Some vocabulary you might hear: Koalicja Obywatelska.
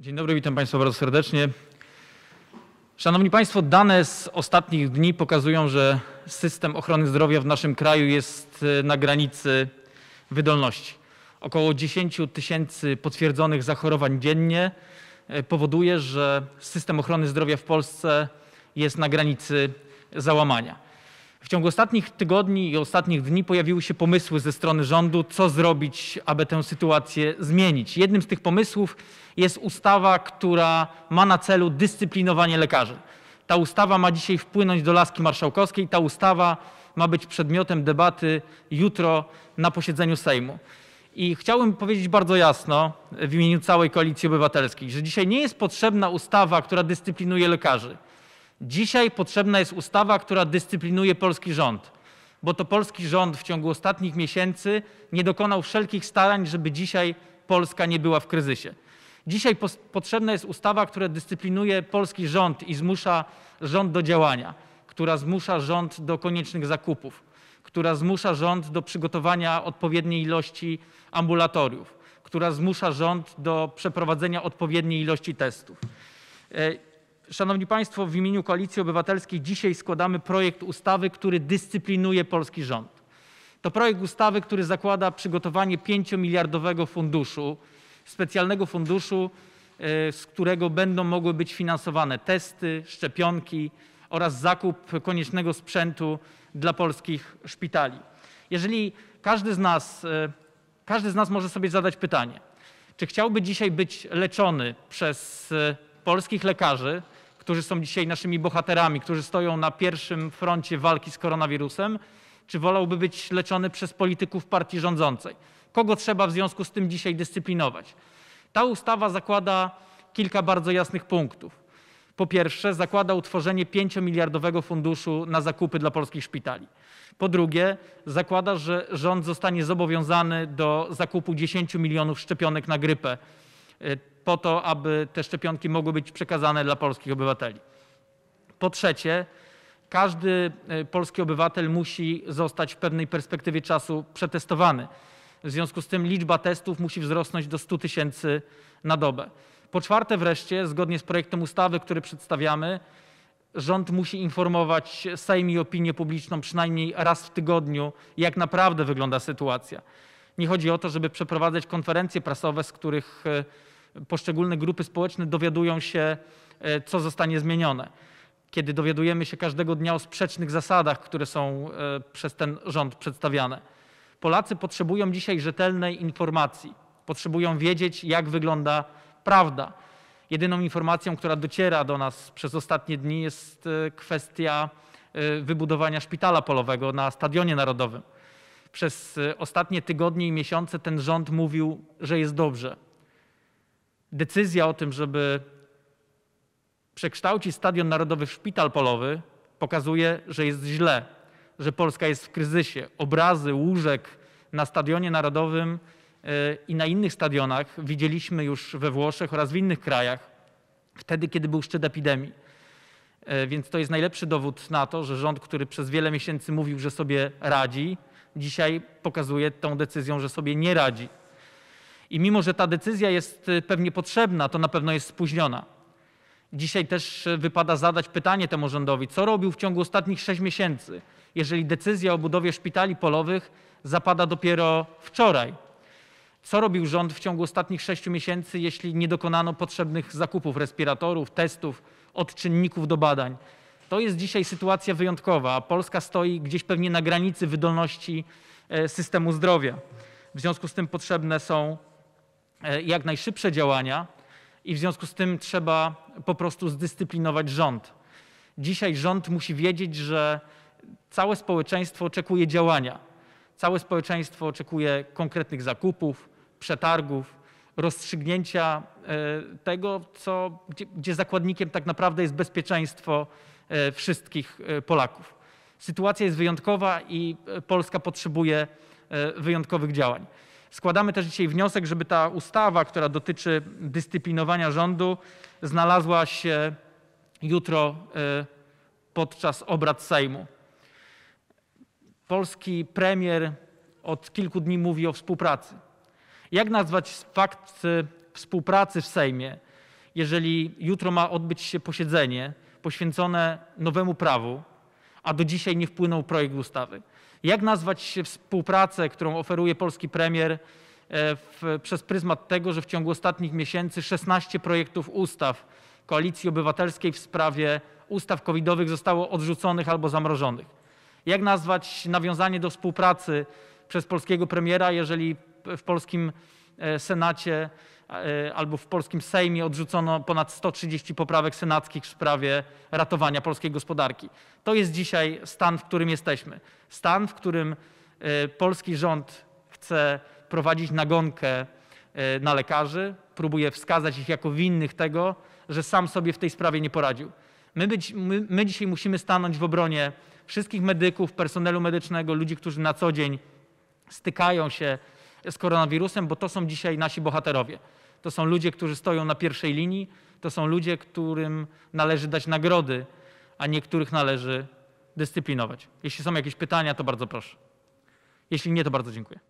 Dzień dobry, witam Państwa bardzo serdecznie. Szanowni Państwo, dane z ostatnich dni pokazują, że system ochrony zdrowia w naszym kraju jest na granicy wydolności. Około 10 tysięcy potwierdzonych zachorowań dziennie powoduje, że system ochrony zdrowia w Polsce jest na granicy załamania. W ciągu ostatnich tygodni i ostatnich dni pojawiły się pomysły ze strony rządu, co zrobić, aby tę sytuację zmienić. Jednym z tych pomysłów jest ustawa, która ma na celu dyscyplinowanie lekarzy. Ta ustawa ma dzisiaj wpłynąć do laski marszałkowskiej. Ta ustawa ma być przedmiotem debaty jutro na posiedzeniu Sejmu. I chciałbym powiedzieć bardzo jasno w imieniu całej Koalicji Obywatelskiej, że dzisiaj nie jest potrzebna ustawa, która dyscyplinuje lekarzy. Dzisiaj potrzebna jest ustawa, która dyscyplinuje polski rząd, bo to polski rząd w ciągu ostatnich miesięcy nie dokonał wszelkich starań, żeby dzisiaj Polska nie była w kryzysie. Dzisiaj potrzebna jest ustawa, która dyscyplinuje polski rząd i zmusza rząd do działania, która zmusza rząd do koniecznych zakupów, która zmusza rząd do przygotowania odpowiedniej ilości ambulatoriów, która zmusza rząd do przeprowadzenia odpowiedniej ilości testów. Szanowni Państwo, w imieniu Koalicji Obywatelskiej dzisiaj składamy projekt ustawy, który dyscyplinuje polski rząd. To projekt ustawy, który zakłada przygotowanie 5-miliardowego funduszu, specjalnego funduszu, z którego będą mogły być finansowane testy, szczepionki oraz zakup koniecznego sprzętu dla polskich szpitali. Jeżeli każdy z nas może sobie zadać pytanie, czy chciałby dzisiaj być leczony przez polskich lekarzy, którzy są dzisiaj naszymi bohaterami, którzy stoją na pierwszym froncie walki z koronawirusem, czy wolałby być leczony przez polityków partii rządzącej? Kogo trzeba w związku z tym dzisiaj dyscyplinować? Ta ustawa zakłada kilka bardzo jasnych punktów. Po pierwsze, zakłada utworzenie 5-miliardowego funduszu na zakupy dla polskich szpitali. Po drugie, zakłada, że rząd zostanie zobowiązany do zakupu 10 milionów szczepionek na grypę, po to, aby te szczepionki mogły być przekazane dla polskich obywateli. Po trzecie, każdy polski obywatel musi zostać w pewnej perspektywie czasu przetestowany. W związku z tym liczba testów musi wzrosnąć do 100 tysięcy na dobę. Po czwarte wreszcie, zgodnie z projektem ustawy, który przedstawiamy, rząd musi informować Sejm i opinię publiczną przynajmniej raz w tygodniu, jak naprawdę wygląda sytuacja. Nie chodzi o to, żeby przeprowadzać konferencje prasowe, z których poszczególne grupy społeczne dowiadują się, co zostanie zmienione. Kiedy dowiadujemy się każdego dnia o sprzecznych zasadach, które są przez ten rząd przedstawiane. Polacy potrzebują dzisiaj rzetelnej informacji. Potrzebują wiedzieć, jak wygląda prawda. Jedyną informacją, która dociera do nas przez ostatnie dni, jest kwestia wybudowania szpitala polowego na Stadionie Narodowym. Przez ostatnie tygodnie i miesiące ten rząd mówił, że jest dobrze. Decyzja o tym, żeby przekształcić Stadion Narodowy w szpital polowy, pokazuje, że jest źle, że Polska jest w kryzysie. Obrazy łóżek na Stadionie Narodowym i na innych stadionach widzieliśmy już we Włoszech oraz w innych krajach, wtedy, kiedy był szczyt epidemii. Więc to jest najlepszy dowód na to, że rząd, który przez wiele miesięcy mówił, że sobie radzi, dzisiaj pokazuje tą decyzją, że sobie nie radzi. I mimo że ta decyzja jest pewnie potrzebna, to na pewno jest spóźniona. Dzisiaj też wypada zadać pytanie temu rządowi, co robił w ciągu ostatnich 6 miesięcy, jeżeli decyzja o budowie szpitali polowych zapada dopiero wczoraj. Co robił rząd w ciągu ostatnich 6 miesięcy, jeśli nie dokonano potrzebnych zakupów respiratorów, testów, odczynników do badań? To jest dzisiaj sytuacja wyjątkowa, a Polska stoi gdzieś pewnie na granicy wydolności systemu zdrowia. W związku z tym potrzebne są jak najszybsze działania i w związku z tym trzeba po prostu zdyscyplinować rząd. Dzisiaj rząd musi wiedzieć, że całe społeczeństwo oczekuje działania. Całe społeczeństwo oczekuje konkretnych zakupów, przetargów, rozstrzygnięcia tego, gdzie zakładnikiem tak naprawdę jest bezpieczeństwo wszystkich Polaków. Sytuacja jest wyjątkowa i Polska potrzebuje wyjątkowych działań. Składamy też dzisiaj wniosek, żeby ta ustawa, która dotyczy dyscyplinowania rządu, znalazła się jutro podczas obrad Sejmu. Polski premier od kilku dni mówi o współpracy. Jak nazwać fakt współpracy w Sejmie, jeżeli jutro ma odbyć się posiedzenie poświęcone nowemu prawu, a do dzisiaj nie wpłynął projekt ustawy? Jak nazwać współpracę, którą oferuje polski premier przez pryzmat tego, że w ciągu ostatnich miesięcy 16 projektów ustaw Koalicji Obywatelskiej w sprawie ustaw covidowych zostało odrzuconych albo zamrożonych? Jak nazwać nawiązanie do współpracy przez polskiego premiera, jeżeli w polskim Senacie albo w polskim Sejmie odrzucono ponad 130 poprawek senackich w sprawie ratowania polskiej gospodarki? To jest dzisiaj stan, w którym jesteśmy. Stan, w którym polski rząd chce prowadzić nagonkę na lekarzy, próbuje wskazać ich jako winnych tego, że sam sobie w tej sprawie nie poradził. My dzisiaj musimy stanąć w obronie wszystkich medyków, personelu medycznego, ludzi, którzy na co dzień stykają się z koronawirusem, bo to są dzisiaj nasi bohaterowie. To są ludzie, którzy stoją na pierwszej linii, to są ludzie, którym należy dać nagrody, a niektórych należy dyscyplinować. Jeśli są jakieś pytania, to bardzo proszę. Jeśli nie, to bardzo dziękuję.